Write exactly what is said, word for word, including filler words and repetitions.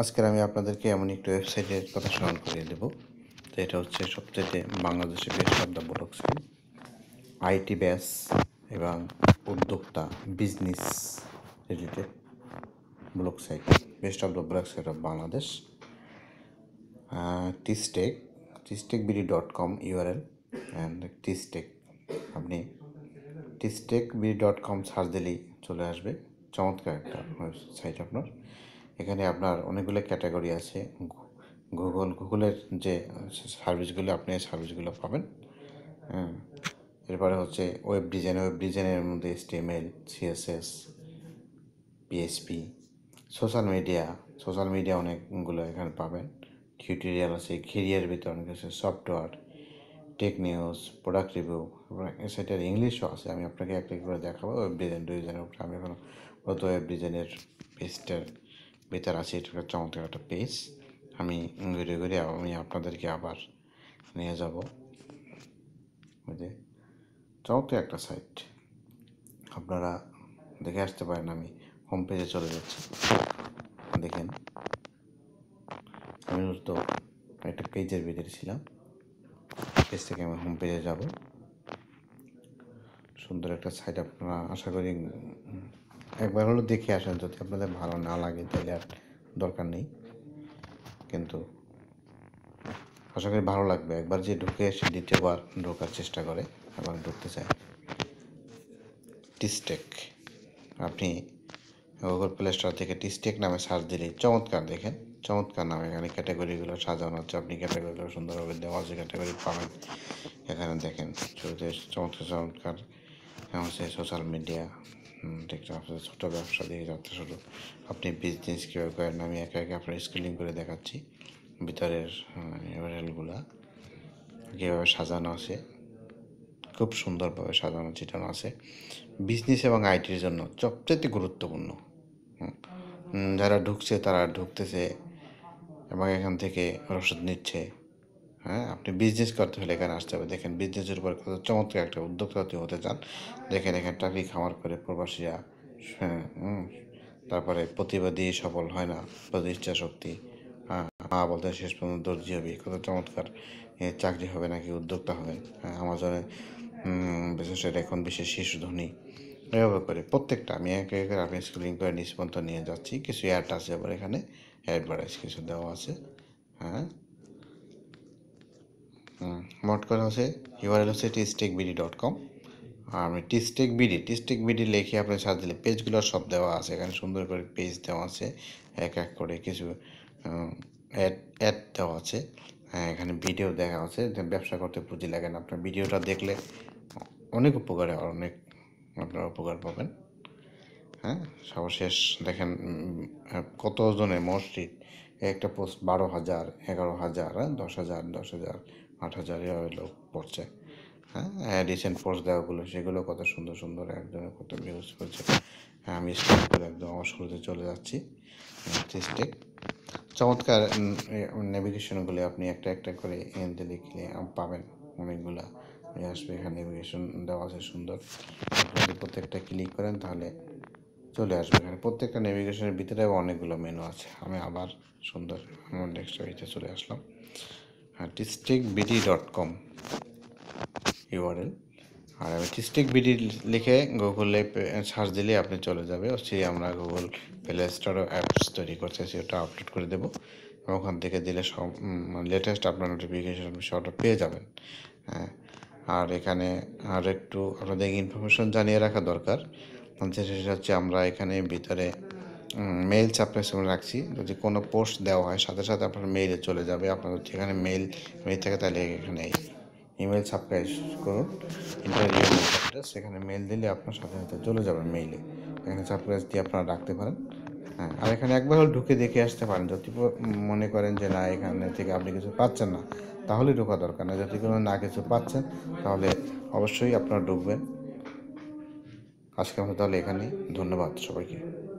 আজকে আমি আপনাদেরকে এমন একটা ওয়েবসাইটের কথা স্মরণ করিয়ে দেব। তো এটা হচ্ছে সবথেকে বাংলাদেশে বেশ শব্দবোধক আইটি ব্যাস এবং উদ্যোক্তা business related blog site, best of the blog site of Bangladesh. টিচটেক টিচটেকবিডি ডট কম ইউআরএল অ্যান্ড টিচটেক, আপনি টিচটেকবিডি ডট কম সার্চ দিলেই চলে আসবে। চমৎকার একটা ওয়েবসাইট। আপনার এখানে আপনার অনেকগুলো ক্যাটাগরি আছে, গুগল গুগলের যে সার্ভিসগুলো আপনি সার্ভিসগুলো পাবেন। হ্যাঁ, এরপরে হচ্ছে ওয়েব ডিজাইন, ওয়েব ডিজাইনের মধ্যে HTML, CSS, PHP, social media, social media অনেকগুলো এখানে পাবেন। টিউটোরিয়াল আছে, কেরিয়ার ভিতরে অনেক আছে, software, tech news, product review, সেটার ইংলিশও আছে। আমি আপনাকে একটা করে দেখাবো ওয়েব ডিজাইন ডিজাইনের উপরে। আমি এখন কত ওয়েব ডিজাইনের পেজটার বেতার আছে, এটা একটা চমৎকার একটা পেজ। আমি ঘুরে ঘুরে আমি আপনাদেরকে আবার নিয়ে যাব। যে চমৎকার একটা সাইট, আপনারা দেখে আসতে পারেন। আমি হোম পেজে চলে যাচ্ছি। দেখেন, আমি তো একটা পেজের ভিতরে ছিলাম। পেজ থেকে আমি হোম পেজে যাব। সুন্দর একটা সাইট, আপনারা আশা করি একবার হলো দেখে আসেন। যদি আপনাদের ভালো না লাগে তাহলে আর দরকার নেই, কিন্তু আশা করি ভালো লাগবে। একবার যে ঢুকে সে দ্বিতীয়বার ঢোকার চেষ্টা করে এবং ঢুকতে চায়। টিচটেক, আপনি গুগল প্লে স্টোর থেকে টিচটেক নামে সার্চ দিলেই চমৎকার, দেখেন চমৎকার নামে এখানে ক্যাটাগরিগুলো সাজানো হচ্ছে। আপনি ক্যাটাগরিগুলো সুন্দরভাবে দেওয়া আছে, ক্যাটাগরি পাবেন এখানে। দেখেন শুরুতে চমৎকার চমৎকার হচ্ছে সোশ্যাল মিডিয়া, দেখছেন আপনার ছোটো ব্যবসা দিয়ে যাচ্ছে শুরু, আপনি বিজনেস কীভাবে করেন। আমি একে একে আপনার স্কেলিং করে দেখাচ্ছি ভিতরের ইউআরএলগুলো কীভাবে সাজানো আছে। খুব সুন্দরভাবে সাজানো চিটানো আছে। বিজনেস এবং আইটির জন্য সবচেয়ে গুরুত্বপূর্ণ। যারা ঢুকছে তারা ঢুকতেছে এবং এখান থেকে রসদ নিচ্ছে। হ্যাঁ, আপনি বিজনেস করতে হলে এখানে আসতে হবে। দেখেন বিজনেসের উপর কত চমৎকার একটা উদ্যোক্তা হতে চান। দেখেন এখানে চাকরি খামার করে প্রবাসীরা, তারপরে প্রতিবাদী সফল হয় না, প্রতিষ্ঠা শক্তি, হ্যাঁ মা বলতে শেষ পর্যন্ত দর্জি হবে, কত চমৎকার চাকরি হবে নাকি উদ্যোক্তা হবেন। হ্যাঁ, আমাজনে বিশেষ এখন বিশেষ শিশু ধনী, এভাবে করে প্রত্যেকটা আমি একে একে আমি স্ক্রিন করে নিজ পর্যন্ত নিয়ে যাচ্ছি। কিছু অ্যাড আছে, আবার এখানে অ্যাডভার্টাইজ কিছু দেওয়া আছে। হ্যাঁ, মোট কথা হচ্ছে ইউআরএল হচ্ছে টিচটেকবিডি ডট কম। আর আমি টিচটেকবিডি টিচটেকবিডি লিখে আপনি সার্চ দিলে পেজগুলো সব দেওয়া আছে। এখানে সুন্দর করে পেজ দেওয়া আছে, এক এক করে কিছু অ্যাড অ্যাড দেওয়া আছে। হ্যাঁ, এখানে ভিডিও দেখা আছে। ব্যবসা করতে পুঁজি লাগে না, আপনার ভিডিওটা দেখলে অনেক উপকারে অনেক আপনারা উপকার পাবেন। হ্যাঁ, সর্বশেষ দেখেন কতজনের মসজিদ, একটা পোস্ট বারো হাজার এগারো হাজার দশ হাজার দশ হাজার আট হাজার এভাবে লোক পড়ছে। হ্যাঁ, রিসেন্ট পোস্ট দেওয়াগুলো সেগুলো কত সুন্দর সুন্দর, একজনের কত ভিউজ করছে। হ্যাঁ, আমি স্ক্রল করে একদম আমার শুরুতে চলে যাচ্ছি। টিচটেক চমৎকার নেভিগেশনগুলো আপনি একটা একটা করে এনতে লিখলে পাবেন। অনেকগুলো আসবে, এখানে নেভিগেশন দেওয়া আছে সুন্দর। যদি প্রত্যেকটা ক্লিক করেন তাহলে চলে আসবে। এখানে প্রত্যেকটা নেভিগেশনের ভিতরে অনেকগুলো মেনু আছে। আমি আবার সুন্দর আমার নেক্সট ওয়েতে চলে আসলাম। হ্যাঁ, টিচটেকবিডি ডট কম ইউআরএল। আর আমি টিচটেকবিডি লিখে গুগলে সার্চ দিলে আপনি চলে যাবে। সেই আমরা গুগল প্লে স্টোরও অ্যাপস তৈরি করছে, সেটা আপলোড করে দেবো। ওখান থেকে দিলে সব লেটেস্ট আপনার নোটিফিকেশন সেটা পেয়ে যাবেন। হ্যাঁ, আর এখানে আর একটু আপনাদের ইনফরমেশন জানিয়ে রাখা দরকার, সেটা হচ্ছে আমরা এখানে ভিতরে মেইল সাপ্রেস রাখছি। যদি কোনো পোস্ট দেওয়া হয় সাথে সাথে আপনার মেইলে চলে যাবে। আপনার যদি এখানে মেইল মেইল থাকে তাহলে এখানে ইমেল সাবস্ক্রাইব করুন, ইন্টারভিউ অ্যাড্রেস, সেখানে মেইল দিলে আপনার সাথে সাথে চলে যাবে মেইলে। এখানে সাবস্ক্রাইব দিয়ে আপনারা রাখতে পারেন। হ্যাঁ, আর এখানে একবার ঢুকে দেখে আসতে পারেন। যদি মনে করেন যে না এখানে থেকে আপনি কিছু পাচ্ছেন না, তাহলে ঢোকা দরকার না। যদি কোনো না কিছু পাচ্ছেন তাহলে অবশ্যই আপনারা ঢুকবেন। আজকে আমরা তাহলে এখানেই, ধন্যবাদ সবাইকে।